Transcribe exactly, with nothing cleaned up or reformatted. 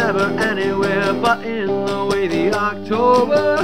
Never anywhere but in the way the October